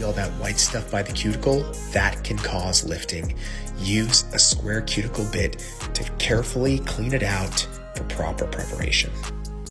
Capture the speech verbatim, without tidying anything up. see all that white stuff by the cuticle? That can cause lifting. Use a square cuticle bit to carefully clean it out for proper preparation.